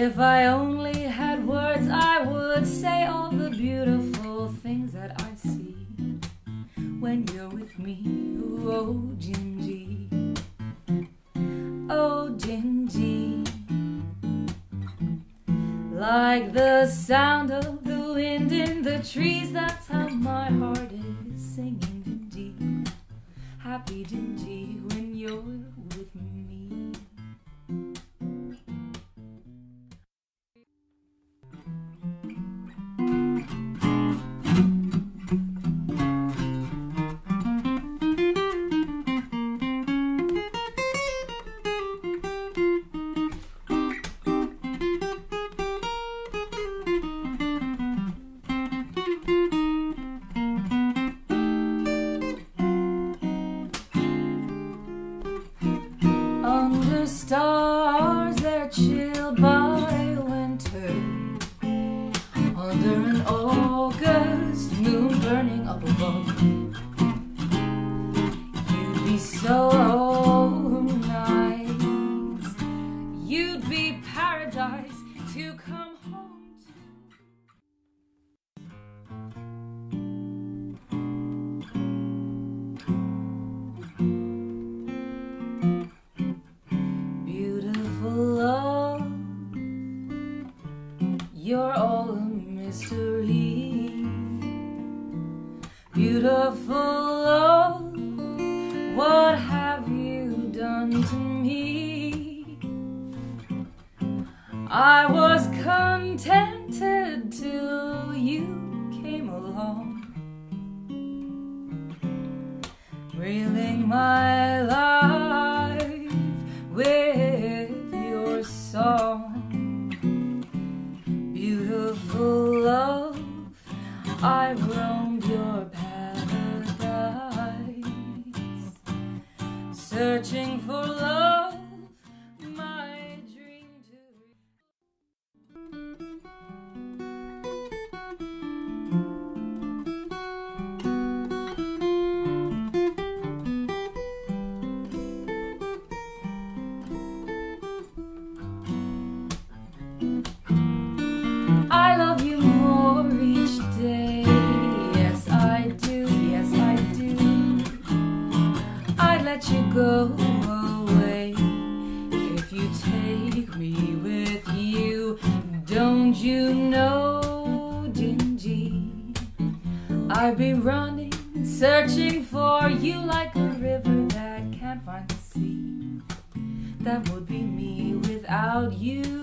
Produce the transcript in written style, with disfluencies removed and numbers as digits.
If I only had words, I would say all the beautiful things that I see when you're with me. Ooh, oh, Gingy, oh, Gingy. Like the sound of the wind in the trees, that's how my heart is singing, Gingy. Happy Gingy when you're with me. Under stars, they're chilled by winter. Under an August moon burning up above, you'd be so nice. You'd be paradise to come home. You're all a mystery, beautiful love. What have you done to me? I was contented till you came along, reeling my life with your song. Beautiful love, I roamed your paradise, searching for love, my dream to I love you more each day. Yes, I do. Yes, I do. I'd let you go away if you take me with you. Don't you know, Gingy? I'd be running, searching for you like a river that can't find the sea. That would be me without you.